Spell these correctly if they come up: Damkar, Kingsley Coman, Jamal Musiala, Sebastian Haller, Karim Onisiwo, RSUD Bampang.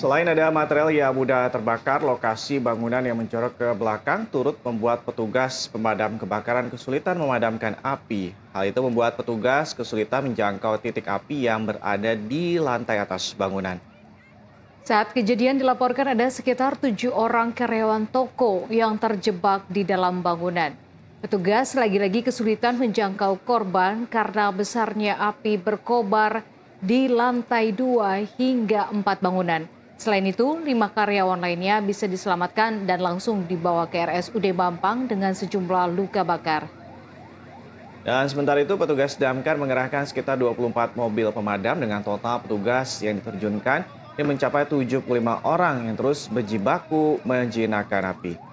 Selain ada material yang mudah terbakar, lokasi bangunan yang mencorok ke belakang turut membuat petugas pemadam kebakaran kesulitan memadamkan api. Hal itu membuat petugas kesulitan menjangkau titik api yang berada di lantai atas bangunan. Saat kejadian dilaporkan ada sekitar 7 orang karyawan toko yang terjebak di dalam bangunan. Petugas lagi-lagi kesulitan menjangkau korban karena besarnya api berkobar di lantai 2 hingga 4 bangunan. Selain itu, 5 karyawan lainnya bisa diselamatkan dan langsung dibawa ke RSUD Bampang dengan sejumlah luka bakar. Dan sementara itu, petugas damkar mengerahkan sekitar 24 mobil pemadam dengan total petugas yang diterjunkan yang mencapai 75 orang yang terus berjibaku menjinakkan api.